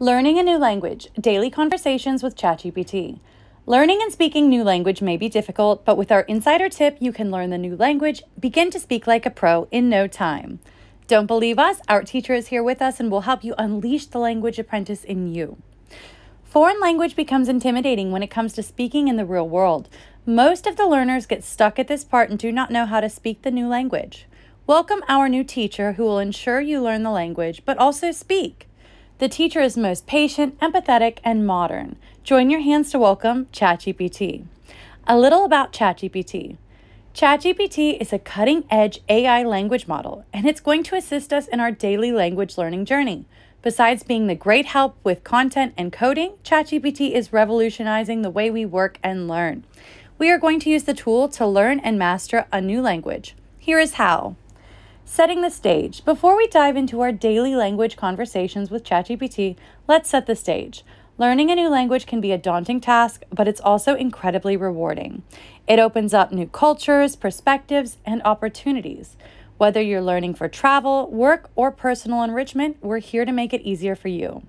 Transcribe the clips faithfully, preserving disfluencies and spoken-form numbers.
Learning a new language, daily conversations with ChatGPT. Learning and speaking new language may be difficult, but with our insider tip, you can learn the new language, begin to speak like a pro in no time. Don't believe us? Our teacher is here with us and will help you unleash the language apprentice in you. Foreign language becomes intimidating when it comes to speaking in the real world. Most of the learners get stuck at this part and do not know how to speak the new language. Welcome our new teacher who will ensure you learn the language, but also speak. The teacher is most patient, empathetic, and modern. Join your hands to welcome ChatGPT. A little about ChatGPT. ChatGPT is a cutting-edge A I language model, and it's going to assist us in our daily language learning journey. Besides being the great help with content and coding, ChatGPT is revolutionizing the way we work and learn. We are going to use the tool to learn and master a new language. Here is how. Setting the stage. Before we dive into our daily language conversations with ChatGPT, let's set the stage. Learning a new language can be a daunting task, but it's also incredibly rewarding. It opens up new cultures, perspectives, and opportunities. Whether you're learning for travel, work, or personal enrichment, we're here to make it easier for you.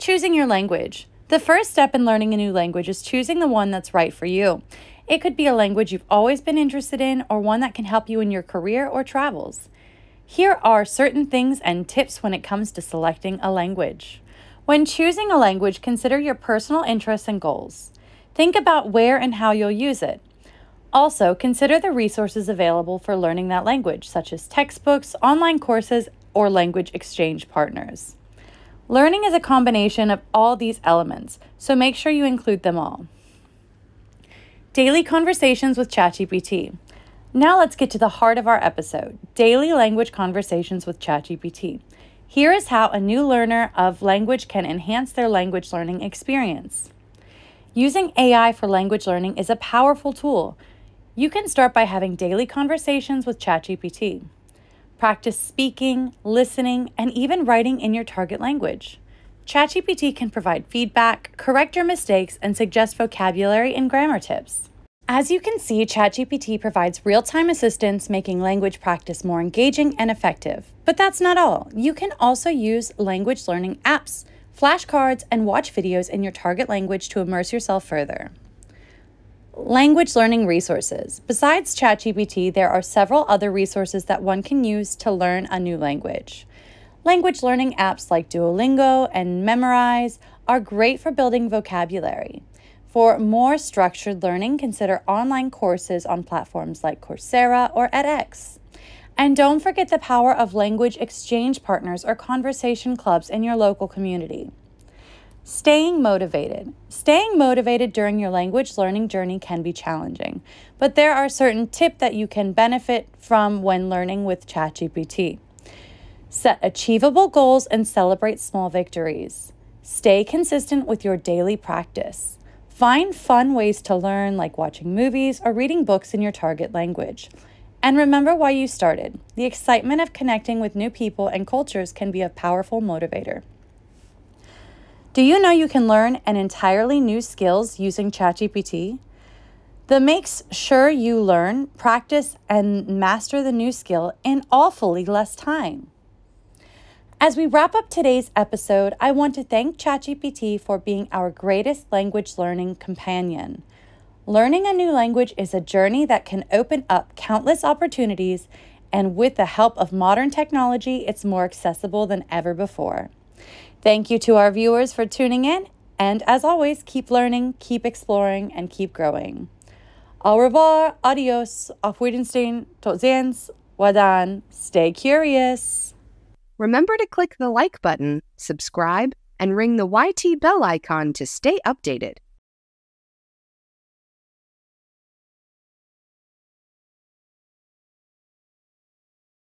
Choosing your language. The first step in learning a new language is choosing the one that's right for you. It could be a language you've always been interested in or one that can help you in your career or travels. Here are certain things and tips when it comes to selecting a language. When choosing a language, consider your personal interests and goals. Think about where and how you'll use it. Also, consider the resources available for learning that language, such as textbooks, online courses, or language exchange partners. Learning is a combination of all these elements, so make sure you include them all. Daily conversations with ChatGPT. Now let's get to the heart of our episode, daily language conversations with ChatGPT. Here is how a new learner of language can enhance their language learning experience. Using A I for language learning is a powerful tool. You can start by having daily conversations with ChatGPT. Practice speaking, listening, and even writing in your target language. ChatGPT can provide feedback, correct your mistakes, and suggest vocabulary and grammar tips. As you can see, ChatGPT provides real-time assistance, making language practice more engaging and effective. But that's not all. You can also use language learning apps, flashcards, and watch videos in your target language to immerse yourself further. Language learning resources. Besides ChatGPT, there are several other resources that one can use to learn a new language. Language learning apps like Duolingo and Memrise are great for building vocabulary. For more structured learning, consider online courses on platforms like Coursera or edX. And don't forget the power of language exchange partners or conversation clubs in your local community. Staying motivated. Staying motivated during your language learning journey can be challenging, but there are certain tips that you can benefit from when learning with ChatGPT. Set achievable goals and celebrate small victories. Stay consistent with your daily practice. Find fun ways to learn, like watching movies or reading books in your target language. And remember why you started. The excitement of connecting with new people and cultures can be a powerful motivator. Do you know you can learn an entirely new skills using ChatGPT? The makes sure you learn, practice, and master the new skill in awfully less time. As we wrap up today's episode, I want to thank ChatGPT for being our greatest language learning companion. Learning a new language is a journey that can open up countless opportunities, and with the help of modern technology, it's more accessible than ever before. Thank you to our viewers for tuning in, and as always, keep learning, keep exploring, and keep growing. Au revoir, adios, auf Wiedersehen, tot ziens, wadan, stay curious. Remember to click the like button, subscribe, and ring the Y T bell icon to stay updated.